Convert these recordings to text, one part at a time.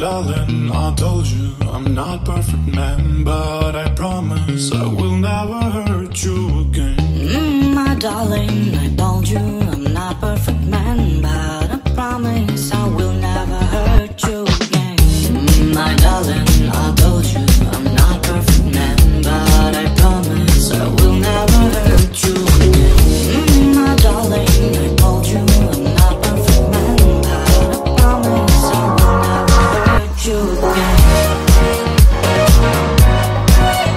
darling, I told you I'm not perfect, man, but I promise I will never hurt you again. My darling, I told you I'm not perfect, man, but I promise I will never hurt you again. My darling, I told you I'm not perfect, man, but I promise I will never hurt you again. My darling, I told you I'm not perfect, man, but I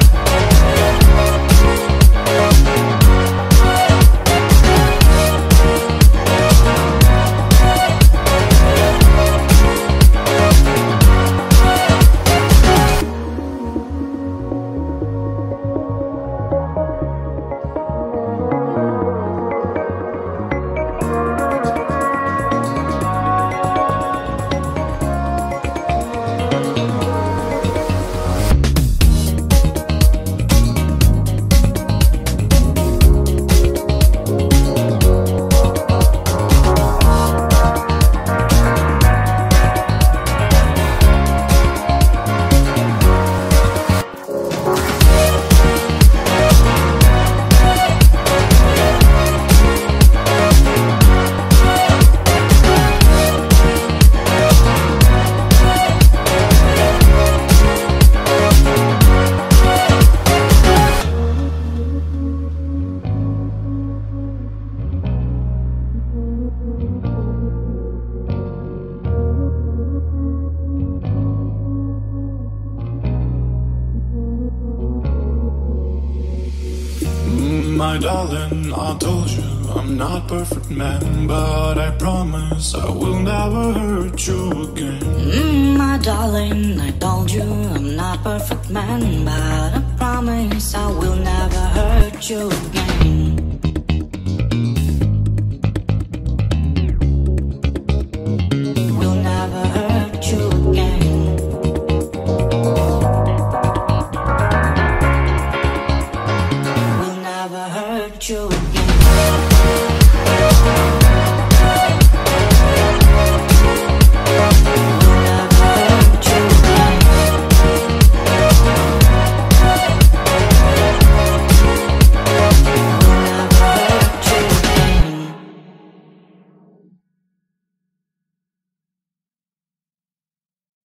promise I will never hurt you again. My darling, I told you I'm not perfect, man, but I promise I will never hurt you again. My darling, I told you I'm not perfect, man, but I promise I will never hurt you again.